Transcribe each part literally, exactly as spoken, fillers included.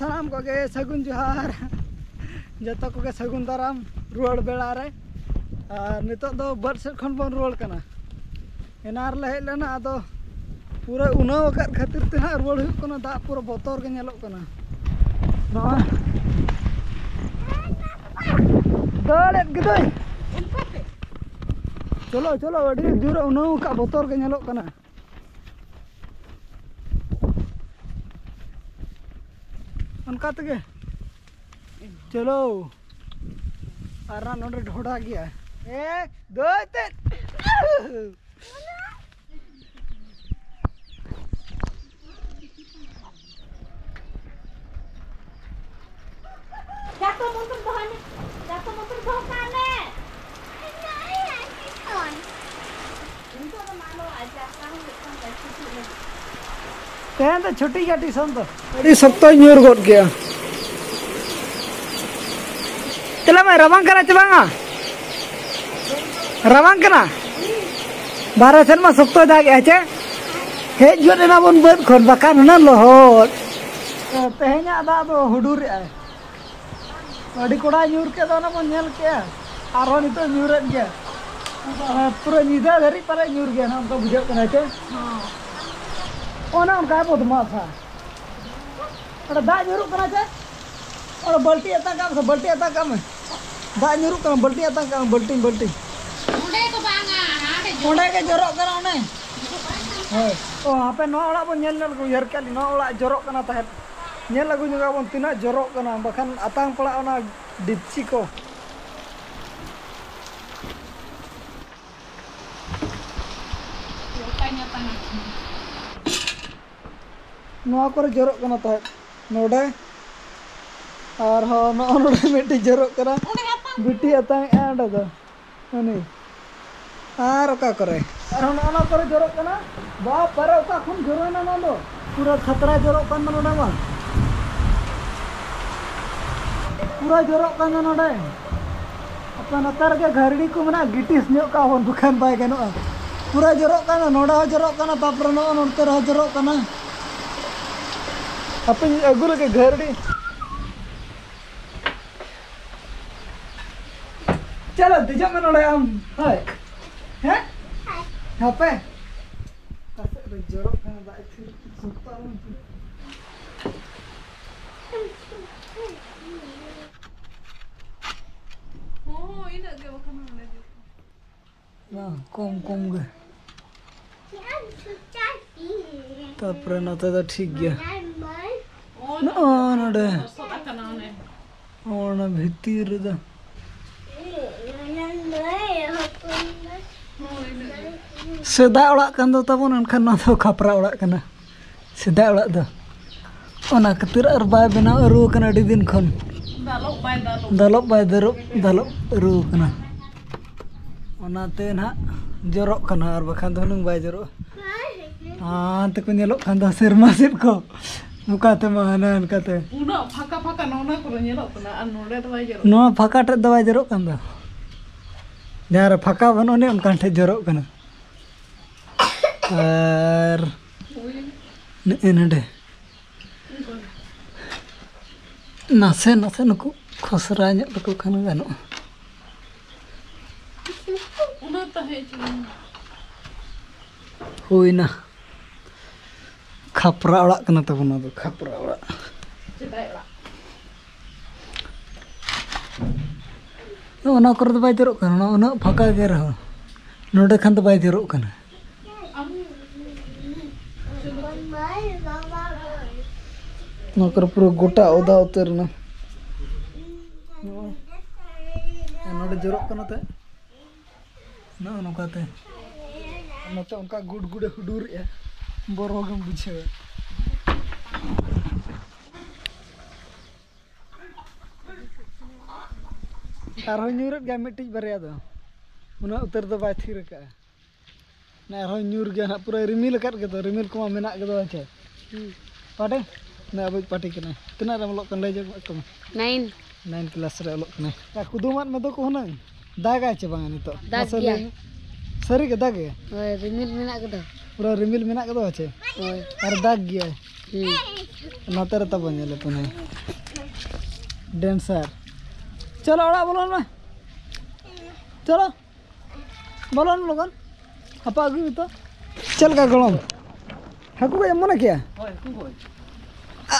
ᱥᱟᱱᱟᱢ ᱠᱚᱜᱮ ᱥᱟᱹᱜᱩᱱ ᱡᱚᱦᱟᱨ ᱡᱚᱛᱚ ᱠᱚᱜᱮ ᱥᱟᱹᱜᱩᱱ ᱫᱟᱨᱟᱢ ᱨᱩᱣᱟᱹᱲ ᱵᱮᱲᱟ ᱨᱮ ᱟᱨ ᱱᱤᱛᱚᱜ ᱫᱚ ᱵᱟᱹᱫᱽ ᱥᱮᱫ ᱠᱷᱚᱱ ᱵᱚᱱ ᱨᱩᱣᱟᱹᱲ ᱠᱟᱱᱟ ᱮᱱᱟᱨ ᱞᱮ ᱦᱮᱡ ᱞᱮᱱᱟ ᱟᱫᱚ ᱯᱩᱨᱟᱹ ᱩᱱᱟᱹᱣ ᱟᱠᱟᱫ ᱠᱷᱟᱹᱛᱤᱨ ᱛᱮ ᱦᱟᱸᱜ ᱨᱩᱣᱟᱹᱲ ᱦᱩᱭᱩᱜ ᱠᱟᱱᱟ ᱫᱟᱜ ᱯᱩᱨᱟᱹ ᱵᱚᱛᱚᱨ ᱜᱮ ᱧᱮᱞᱚᱜ ᱠᱟᱱᱟ ᱱᱚᱣᱟ ᱫᱟᱲᱮᱫ ᱜᱮᱫᱚᱭ ᱪᱚᱞᱚ ᱪᱚᱞᱚ ᱟᱹᱰᱤ ᱡᱳᱨ ᱩᱱᱟᱹᱣ ᱟᱠᱟᱫ ᱵᱚᱛᱚᱨ ᱜᱮ ᱧᱮᱞᱚᱜ ᱠᱟᱱᱟ ᱚᱱᱠᱟ ᱛᱮᱜᱮ ᱪᱚᱞᱚ ᱟᱨ ᱱᱚᱰᱮ ᱰᱷᱚᱰᱟ ᱜᱮᱭᱟ ᱮᱠ ᱫᱩᱭ ᱛᱤᱱ jatuh musuh dohane jatuh musuh dohane ini asikon untuk mano aja kan kan kecil kan tuh choti gati son tuh adi sabta nyur got gaya चला मैं रवां करा चलांगा रवां करा बारह सन में सप्तो दाग आचे हे जोन ना बन बन खन बकान ना लोहोर तेहना दा दो हुडुर आ अडी कोडा न्यूर के दाना बन नेल के आरो नि तो न्यूरन के पूरा निदा धरी पर न्यूर के हम तो बुझे कना चे ओना का बोद माथा अरे दा न्यूर कना चे और बल्टी आता काम से बल्टी आता काम दा न्यूर का बल्टी आता काम बल्टी बल्टी ओडे को बांगा हाडे ओडे के जोरो करा ओने होय ओ आपे नो ओड़ा बो नेल नेल को यार काली नो ओड़ा जोरो कना ताहे नेल लागु जगा बो तिना जोरो कना बखान आतांग पड़ा ओना डिपची को ओकाना ताना नो को जोरो कना ताहे नोडे और हो नो नोडे मिटी जोरो करा बिटी आतांग एंड दो नी आर ओका करे आर नोना करे जोरो कना बा पर ओका खुन जोरो ना नोंदो पूरा खतरा जोरो कन नोडा मा पूरा जोरो कन नोडा अपन अतर के घरडी को मना गिटिस न्यो का होन बखान बाय के नो पूरा जोरो कन नोडा जोरो कन बापर नो नोतर जोरो कन अपन अगुल के घरडी चलो दिजम नोडे हम हाय हे हापे कसे रे जरो कना बाय थी सुता हम ओ इना गे वखना नोडे ना कम कम गे यार सुता ती तपर न तो ठीक गया ओ नोडे ओना भीतर दा sedai orak kan do tabon enkan no do kapra orak kana sedai orak do ona ketir ar bai bena ru kana di din khon dalop bai dalop dalop bai darop dalop ru kana ona te na jorok kana ar bakhan do nung bai jorok ah te ko nyelok kan do serma sip ko muka te mana enka te una phaka phaka nona ko nyelok kana an nole do bai jorok no phaka te do bai jorok kan do jar phaka bano ne enkan te jorok kana ar nende nase nase nuku khosra nya tuku kan ganu una ta he chuna hoina khapra ola kana tabuna do khapra ola chedai ola no na kor do bai tirok kana no na phaka ge raho node khan do bai tirok kana नकर पूरा गोटा ओदा उतरना नोडे जरोक कना ते ना नकाते नते उनका गुड गुड हुडुर या बरोगम बुझे आरो न्यूरत गा मिटिज बरिया दो उना उतर दो बाय थिर का ना आरो न्यूर गे ना पूरा रिमिल कट गे दो रिमिल को मेना गे दो अच्छा पाटे ना अब पार्टी करना कितना रे मलक कन ले जब तुम नाइन नाइन क्लास रे मलक ने का खुदुमत में तो कोना दागा छे बांग नितो असली सरी के दागे ओए रिमिल मेना के दो पूरा रिमिल मेना के दो छे ओए और दाग गया नतर तब बनेले पुने डांसर। चलो ओड़ा बोलन में, चलो बोलन लोगन अपा अगली तो चल का गोलम हाकू का मन किया होय हाकू होय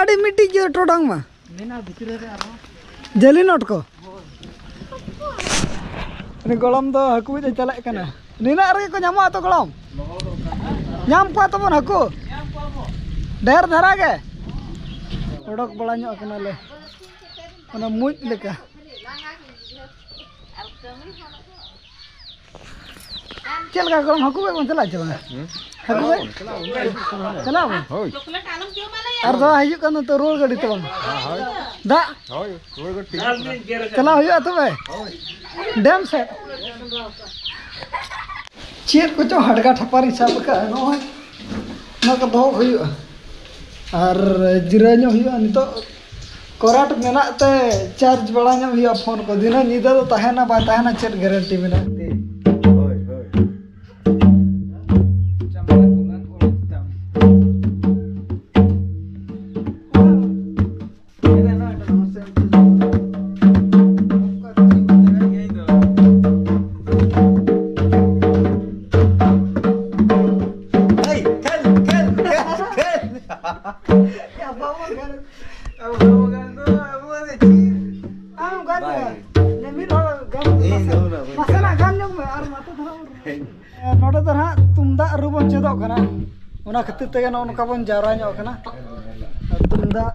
अडी मिटी जो टोडंग मा मेना भीतर रे आरो जेली नोट को ने गोलम तो हाकू दे चले कना नेना रे को ᱧᱟᱢᱟ ᱛᱚ गोलम ᱧᱟᱢ ᱠᱚᱣᱟ ᱛᱚᱵᱚᱱ हाकू ᱧᱟᱢ ᱠᱚᱣᱟ ᱵᱚ ᱰᱷᱮᱨ ᱫᱷᱟᱨᱟ ᱜᱮ ᱚᱰᱚᱠ ᱵᱟᱲᱟ ᱧᱚᱜ ᱠᱟᱱᱟ ᱞᱮ ᱚᱱᱟ ᱢᱩᱡ ᱞᱮᱠᱟ चल का गरम हकू बे चला चला हकू बे चला होय आर दा हजु कन तो रोड गाड़ी तो होय दा होय रोड गाड़ी चला होय तबे डैम से चेर को तो हडगा ठपारी हिसाब का नय न को दो होय आर जिरा न होय नि तो कोराट मेना ते चार्ज बड़ा न होय फोन को दिन निदा तो तहना बा तहना चेट गारंटी मेना ᱛᱮᱜᱮ ᱱᱚᱜᱼᱚ ᱱᱚᱝᱠᱟ ᱵᱚᱱ ᱡᱟᱣᱨᱟ ᱧᱚᱜ ᱠᱟᱱᱟ ᱛᱩᱢᱫᱟᱜ ᱢᱤᱫᱴᱟᱨᱮ ᱢᱤᱫᱴᱤᱡ ᱥᱟᱵ ᱟᱠᱟᱫ ᱟᱨ ᱟᱵᱚ ᱢᱤᱫᱴᱤᱡ ᱵᱚᱱ ᱥᱟᱵ ᱟᱠᱟᱫ ᱟᱨ ᱢᱟᱨᱟᱝ ᱦᱚᱲ ᱫᱚ ᱱᱟᱜ ᱫᱟᱫᱟ ᱜᱮ ᱱᱟᱜ ᱪᱮᱫ ᱵᱚᱱᱟ ᱟᱨ ᱨᱚᱵᱤᱰᱟ ᱞᱮᱠᱟ ᱵᱚᱱ ᱪᱮᱫ ᱞᱮᱠᱟ ᱜᱟᱱᱚᱜ ᱠᱟᱱᱟ ᱪᱮ ᱵᱟᱝ ᱟᱵᱚᱱᱟᱜ ᱮᱠᱷᱮᱱ ᱱᱟᱣᱟᱱ ᱠᱚ ᱠᱟᱱᱟ ᱵᱚᱱ ᱞᱟᱡᱟᱣ ᱛᱮ ᱩᱴᱷᱟᱹᱜ ᱠᱟᱱᱟ ᱱᱤ ᱵᱟᱹᱵᱩ ᱠᱚᱲᱟ ᱫᱚ ᱢᱤᱫᱴᱤᱡ ᱢᱟᱢᱟ ᱦᱤᱡᱩᱜ ᱢᱮ ᱨᱩᱧᱚᱜ ᱞᱮᱠᱟ ᱞᱟᱝ ᱦᱤᱡᱩᱜ ᱢᱮ ᱦᱤᱡᱩᱜ ᱢᱮ ᱪᱮᱫᱚᱜ ᱠᱟᱱᱟ ᱚᱱᱟ ᱠᱷᱟᱹᱛᱤᱨ ᱱᱟᱜ ᱵᱚᱱ ᱚᱰᱚᱠ ᱠᱟᱜᱼᱟ ᱟᱨ ᱱᱤᱭᱟᱹ ᱫᱷᱟᱣ ᱜᱮᱞᱮ ᱵᱮᱱᱟᱣ ᱦᱚᱪᱚ ᱠᱟᱜᱼᱟ ᱢᱟᱲᱟᱝ ᱨᱟᱹᱯᱩᱫ ᱧᱚᱜ ᱞᱮᱱᱟ ᱱᱚᱣᱟ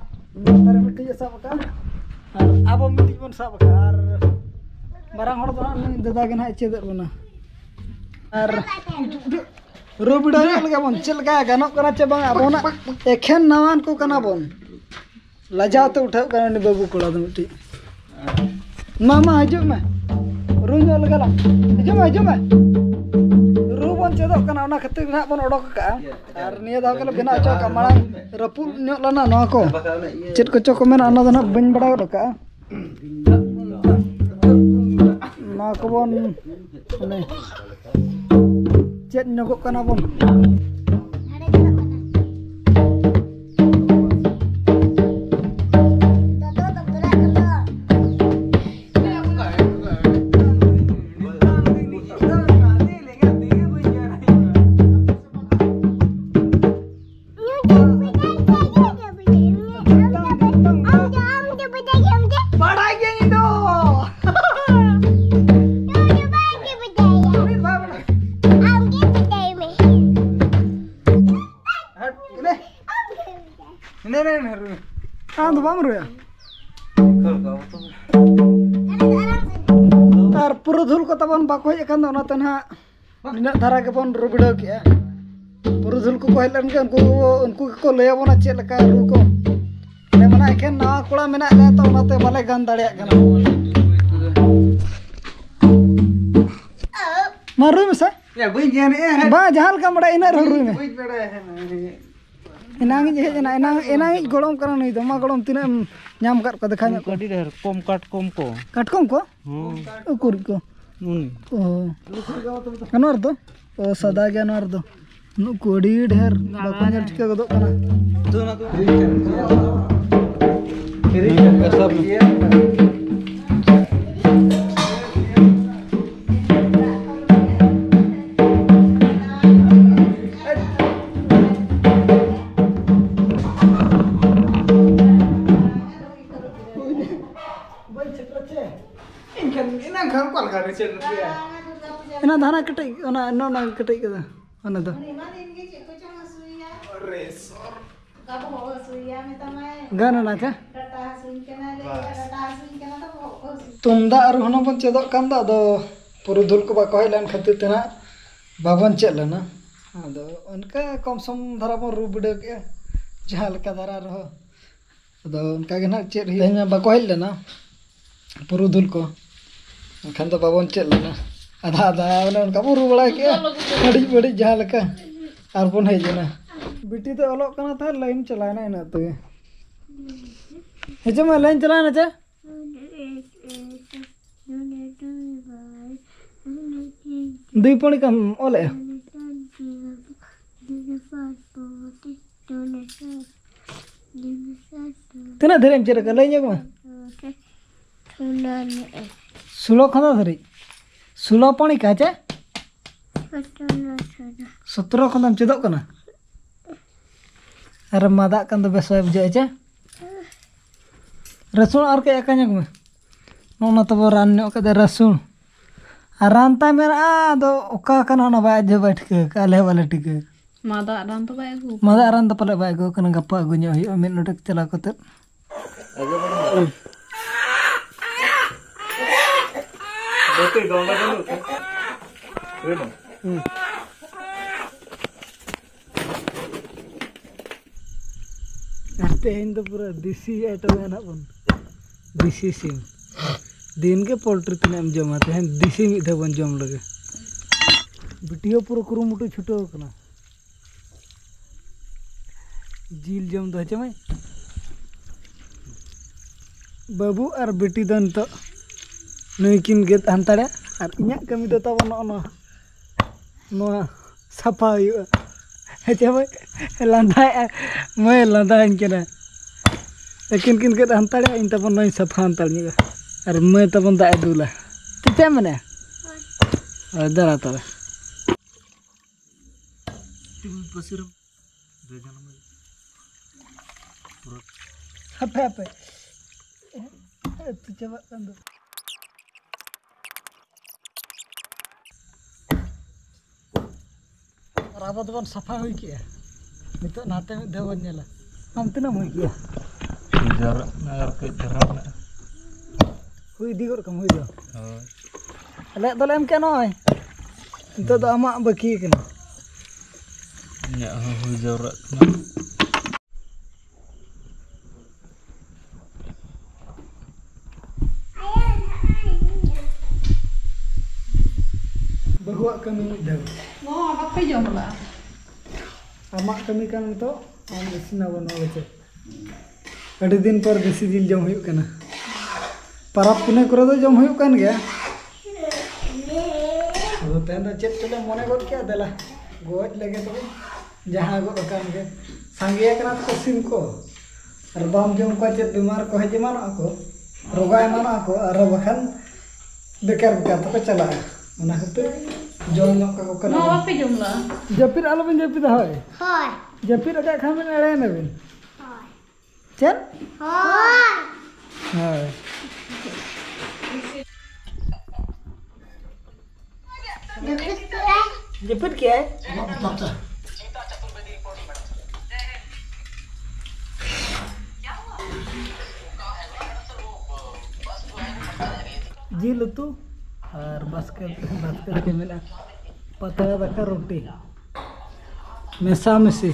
ᱠᱚ ᱪᱮᱫ ᱠᱚᱪᱚ ᱠᱚ ᱢᱮᱱᱟ ᱚᱱᱟ ᱫᱚ ᱱᱟᱜ ᱵᱟᱹᱧ ᱵᱟᱲᱟᱭ ᱚᱰᱚᱠ ᱠᱟᱜᱼᱟ ᱱᱚᱣᱟ ᱠᱚᱵᱚᱱ ᱢᱟᱱᱮ ᱪᱮᱫ ᱧᱚᱜᱚᱜ ᱠᱟᱱᱟ ᱵᱚᱱ ᱟᱨ ᱯᱩᱨᱟᱹ ᱫᱷᱩᱞ ᱠᱚ ᱛᱟᱵᱚᱱ ᱵᱟᱠᱚ ᱦᱮᱡ ᱟᱠᱟᱱ ᱫᱚ ᱚᱱᱟᱛᱮ ᱱᱟᱦᱟᱜ ᱱᱤᱱᱟᱹᱜ ᱫᱷᱟᱨᱟ ᱜᱮᱵᱚᱱ ᱨᱩᱵᱤᱰᱟᱹᱣ ᱠᱮᱜᱼᱟ ᱯᱩᱨᱟᱹ ᱫᱷᱩᱞ ᱠᱚᱠᱚ ᱦᱮᱡ ᱞᱮᱱᱠᱷᱟᱱ ᱩᱱᱠᱩ ᱩᱱᱠᱩ ᱜᱮᱠᱚ ᱞᱟᱹᱭᱟᱵᱚᱱᱟ ᱪᱮᱫ ᱞᱮᱠᱟ ᱨᱩ ᱠᱚ ᱢᱟᱱᱮ ᱮᱠᱷᱮᱱ ᱱᱟᱣᱟ ᱠᱚᱲᱟ ᱢᱮᱱᱟᱜ ᱞᱮᱭᱟ ᱛᱚ ᱚᱱᱟᱛᱮ ᱵᱟᱞᱮ ᱜᱟᱱ ᱫᱟᱲᱮᱭᱟᱜ ᱠᱟᱱᱟ ᱢᱟ ᱨᱩᱭ ᱢᱮᱥᱮ ᱭᱟ ᱵᱟᱹᱧ ᱜᱟᱱᱮᱜᱼᱟ ᱵᱟ ᱡᱟᱦᱟᱸ ᱞᱮᱠᱟᱢ ᱵᱟᱲᱟᱭᱟ ᱤᱱᱟᱹᱜ ᱨᱮᱦᱚᱸ ᱨᱩᱭ ᱢᱮ ᱵᱟᱹᱧ ᱵᱟᱲᱟᱭᱟ एनांग जे जना एनांग एनांग गड़म करा नहीं तो मा गड़म तिने न्याम काट को देखा को कडी रे कम काट कम को काट कम को ओ कुर को ओ अनवर दो ओ सदा के अनवर दो नु कोडी ढेर बकवान ठीक को दो कना दो ना तो तेरी सब ena dhana katai ona ona katai kada ona do ore sor gabo ho suya me tamai gana na ka tata suin kana le tata suin kana to tumda aru hono bon chedok kan da do puru dul ko ba koy lan khatir tena babon ched lena ado onka kom som dhara bon rubida ke jaha leka dhara ro ado onka ge na ched hina ba koy lena puru dul ko kan da babon ched lena आधा आधा बोले उनका बुरु बड़ा किया बड़ी बड़ी जहाल का और बोन है जना बेटी तो अलग करना था लाइन चलाना है ना तो है जब लाइन चलाना चा दुई पौड़ी कम ओले Kena dari mencari kalainya kemana? Sulo kena dari. Sulo panik aja. Setro kena mencedok kena. Remada kan tebas saya baju aja. Rasul arke akanya kemana? Nona taboran nyok ada Rasul. Aranta merah do oka kena naba aja baik ke kalai balik ke. Mada aranta baik gu. Mada aranta pada baik gu kena gappa gu nyohi amin udah celak kotor. Artinya itu pura desi atau mana pun desi sing. Din ke poultry tina am jom atau hand desi itu pun jom lagi. Video pura kurung itu cuto kena. Jil jom tuh aja mai. Babu ar beti dan to nuikin get antara artinya kami tuh tahu no no siapa yuk aja boy lantai mau lantai kira yakin kin get antara inta pun noin siapa antaranya ar mau tuh pun tak ada lah tidak mana ada lah tuh pasir apa apa itu coba tanda rapat pun sapa hui kia itu nate dewan nyala nanti nama hui kia jarak nalar ke jarak na hui digur kamu itu lek tolem kenoi itu tuh amak bagi kan ya hui jarak na bahwa kami dah. Oh, apa jam lah? Amak kami kan itu, kami sinawan oleh cek. Ada din per desi jil jam hiu kena. Para punya kurang jam hiu kan ya? Kalau tenda cek tu le mana got kaya adalah got lagi tu, jahat got akan ke. Sanggih kena kosim ko. Arbam jom ko cek bimar ko haji mana aku, rogai mana aku, arabakan bekar bekar tu ko cila. Mana itu jom nak kau kena. Mau apa jom lah? Japir alamin japir dah. Hai. Japir ada khamen ada na bin. Hai. Cen? Hai. Hai. Japir kya? Laptop. Jil tu. और basket basket के मिला पतला रखा रोटी में शाम से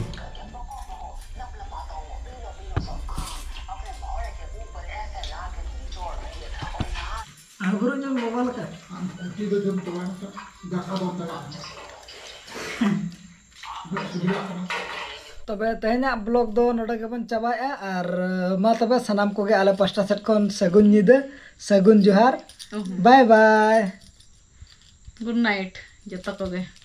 आगरों मोबाइल का की तो जब तो देखा बहुत लगा तबे तेहना ब्लॉग दो नोडा के बन चबाया और मां तबे सनाम को के आले पास्टा सेट कोन सगुन निदे सगुन जोहार बाय बाय गुड नाइट जब तक हो गए।